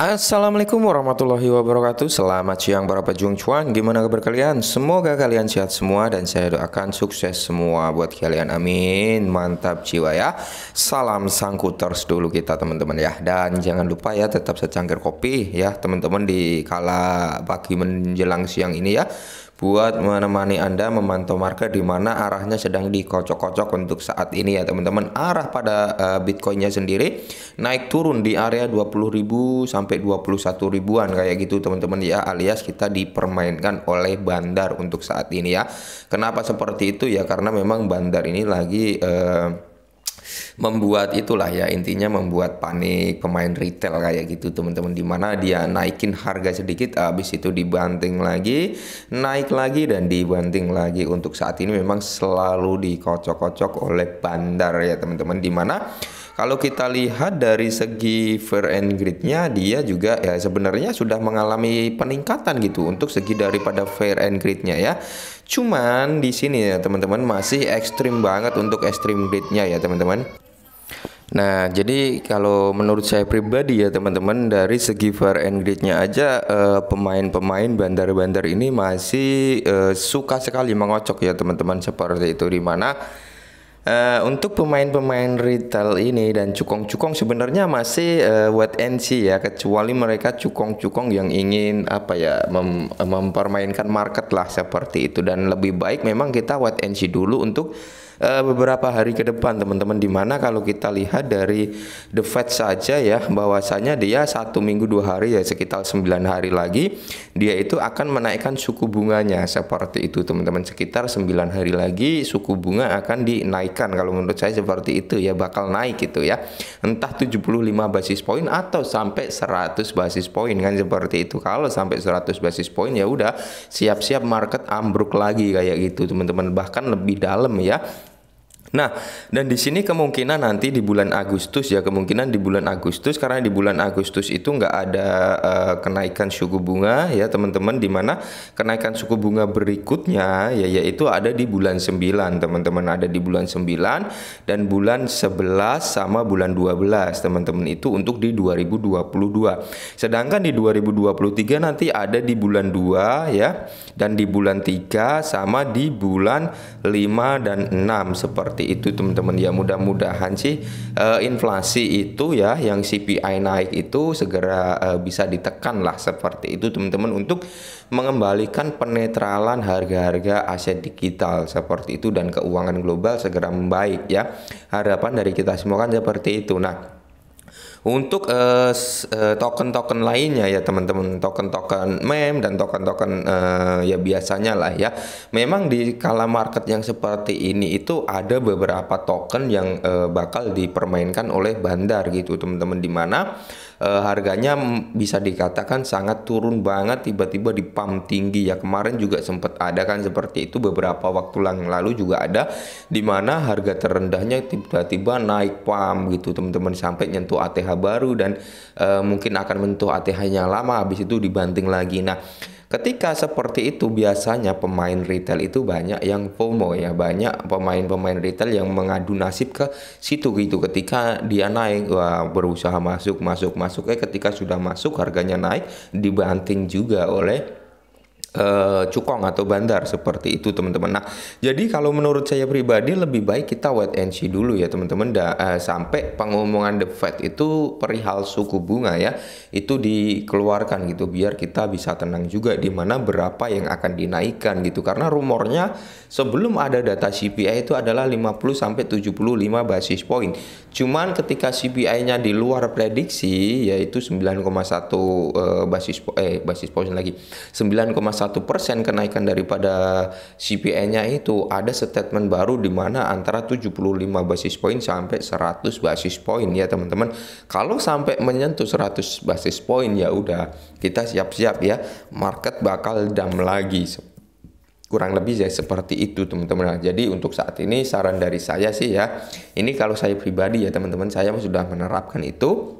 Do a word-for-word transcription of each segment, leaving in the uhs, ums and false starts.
Assalamualaikum warahmatullahi wabarakatuh. Selamat siang para pejuang cuan. Gimana kabar kalian? Semoga kalian sehat semua dan saya doakan sukses semua buat kalian. Amin. Mantap jiwa ya. Salam sangkuters dulu kita teman-teman ya. Dan jangan lupa ya tetap secangkir kopi ya teman-teman di kala pagi menjelang siang ini ya. Buat menemani Anda memantau market di mana arahnya sedang dikocok-kocok untuk saat ini ya teman-teman. Arah pada uh, Bitcoinnya sendiri naik turun di area dua puluh ribu sampai dua puluh satu ribuan kayak gitu teman-teman ya, alias kita dipermainkan oleh bandar untuk saat ini ya. Kenapa seperti itu ya? Karena memang bandar ini lagi uh, membuat itulah ya, intinya membuat panik pemain retail kayak gitu teman-teman, dimana dia naikin harga sedikit habis itu dibanting lagi, naik lagi dan dibanting lagi. Untuk saat ini memang selalu dikocok-kocok oleh bandar ya teman-teman, dimana kalau kita lihat dari segi fair and gridnya dia juga ya sebenarnya sudah mengalami peningkatan gitu untuk segi daripada fair and gridnya ya. Cuman di sini ya teman-teman masih ekstrim banget untuk ekstrim gridnya ya teman-teman. Nah, jadi kalau menurut saya pribadi ya teman-teman, dari segi fair and gridnya aja pemain-pemain eh, bandar-bandar ini masih eh, suka sekali mengocok ya teman-teman, seperti itu. Dimana Uh, untuk pemain-pemain retail ini dan cukong-cukong sebenarnya masih uh, wait and see ya, kecuali mereka cukong-cukong yang ingin apa ya mem mempermainkan market lah seperti itu. Dan lebih baik memang kita wait and see dulu untuk uh, beberapa hari ke depan teman-teman, dimana kalau kita lihat dari The Fed saja ya, bahwasanya dia satu minggu dua hari ya sekitar sembilan hari lagi dia itu akan menaikkan suku bunganya seperti itu teman-teman. Sekitar sembilan hari lagi suku bunga akan dinaikkan. Kalau menurut saya seperti itu ya, bakal naik gitu ya, entah tujuh puluh lima basis poin atau sampai seratus basis poin kan seperti itu. Kalau sampai seratus basis poin ya udah siap-siap market ambruk lagi kayak gitu teman-teman, bahkan lebih dalam ya. Nah, dan di sini kemungkinan nanti di bulan Agustus ya, kemungkinan di bulan Agustus, karena di bulan Agustus itu nggak ada uh, kenaikan suku bunga ya teman-teman, dimana kenaikan suku bunga berikutnya ya yaitu ada di bulan sembilan teman-teman, ada di bulan sembilan dan bulan sebelas sama bulan dua belas teman-teman, itu untuk di dua ribu dua puluh dua. Sedangkan di dua ribu dua puluh tiga nanti ada di bulan dua ya, dan di bulan tiga sama di bulan lima dan enam seperti itu teman-teman ya. Mudah-mudahan sih uh, inflasi itu ya yang C P I naik itu segera uh, bisa ditekan lah seperti itu teman-teman, untuk mengembalikan penetralan harga-harga aset digital seperti itu, dan keuangan global segera membaik ya. Harapan dari kita semua kan seperti itu. Nah, untuk token-token uh, uh, lainnya ya teman-teman, token-token meme dan token-token uh, ya biasanya lah ya, memang di kala market yang seperti ini itu ada beberapa token yang uh, bakal dipermainkan oleh bandar gitu teman-teman, dimana uh, harganya bisa dikatakan sangat turun banget, tiba-tiba di pump tinggi ya. Kemarin juga sempat ada kan seperti itu, beberapa waktu yang lalu juga ada, dimana harga terendahnya tiba-tiba naik pump gitu teman-teman, sampai nyentuh A T H baru dan uh, mungkin akan menyentuh A T H-nya lama, habis itu dibanting lagi. Nah, ketika seperti itu biasanya pemain retail itu banyak yang FOMO ya, banyak pemain-pemain retail yang mengadu nasib ke situ gitu. Ketika dia naik, wah berusaha masuk, masuk, masuk. Eh ketika sudah masuk harganya naik, dibanting juga oleh Uh, cukong atau bandar seperti itu teman-teman. Nah, jadi kalau menurut saya pribadi lebih baik kita wait and see dulu ya teman-teman, uh, sampai pengumuman The Fed itu perihal suku bunga ya itu dikeluarkan gitu, biar kita bisa tenang juga dimana berapa yang akan dinaikkan gitu. Karena rumornya sebelum ada data C P I itu adalah lima puluh sampai tujuh puluh lima basis poin. Cuman ketika C P I-nya di luar prediksi yaitu sembilan koma satu uh, basis po eh basis poin lagi. sembilan koma satu persen kenaikan daripada C P I-nya itu, ada statement baru di mana antara tujuh puluh lima basis poin sampai seratus basis poin ya teman-teman. Kalau sampai menyentuh seratus basis poin ya udah kita siap-siap ya, market bakal down lagi. Kurang lebih ya seperti itu teman-teman. Nah, jadi untuk saat ini saran dari saya sih ya, ini kalau saya pribadi ya teman-teman, saya sudah menerapkan itu.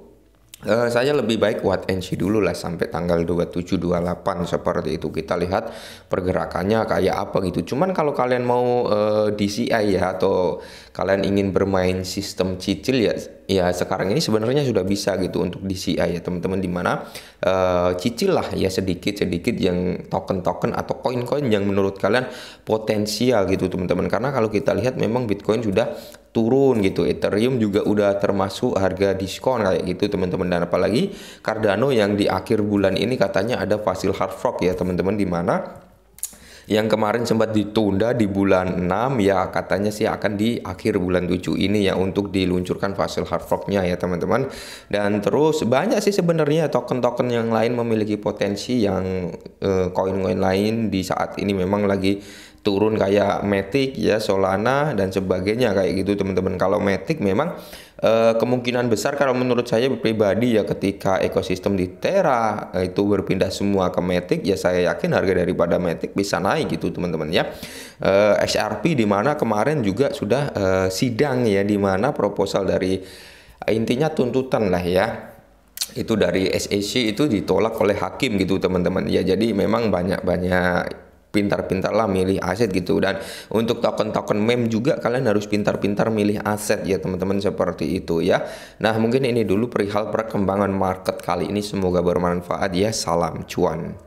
Uh, saya lebih baik wait and see dulu lah sampai tanggal dua puluh tujuh dua puluh delapan seperti itu, kita lihat pergerakannya kayak apa gitu. Cuman kalau kalian mau uh, D C I ya, atau kalian ingin bermain sistem cicil ya, ya sekarang ini sebenarnya sudah bisa gitu untuk D C I ya teman-teman, dimana uh, cicil lah ya sedikit-sedikit yang token-token atau koin-koin yang menurut kalian potensial gitu teman-teman. Karena kalau kita lihat memang Bitcoin sudah turun gitu, Ethereum juga udah termasuk harga diskon kayak gitu teman-teman, dan apalagi Cardano yang di akhir bulan ini katanya ada Vasil hard fork ya teman-teman, di mana yang kemarin sempat ditunda di bulan enam ya, katanya sih akan di akhir bulan tujuh ini ya untuk diluncurkan Vasil hard forknya ya teman-teman. Dan terus banyak sih sebenarnya token-token yang lain memiliki potensi yang koin-koin eh, lain di saat ini memang lagi turun kayak Matic ya, Solana dan sebagainya kayak gitu teman-teman. Kalau Matic memang e, kemungkinan besar kalau menurut saya pribadi ya, ketika ekosistem di Terra itu berpindah semua ke Matic ya, saya yakin harga daripada Matic bisa naik gitu teman-teman ya. e, X R P dimana kemarin juga sudah e, sidang ya, dimana proposal dari intinya tuntutan lah ya itu dari S E C itu ditolak oleh hakim gitu teman-teman ya. Jadi memang banyak-banyak pintar-pintar lah milih aset gitu, dan untuk token-token meme juga kalian harus pintar-pintar milih aset ya teman-teman, seperti itu ya. Nah mungkin ini dulu perihal perkembangan market kali ini, semoga bermanfaat ya, salam cuan.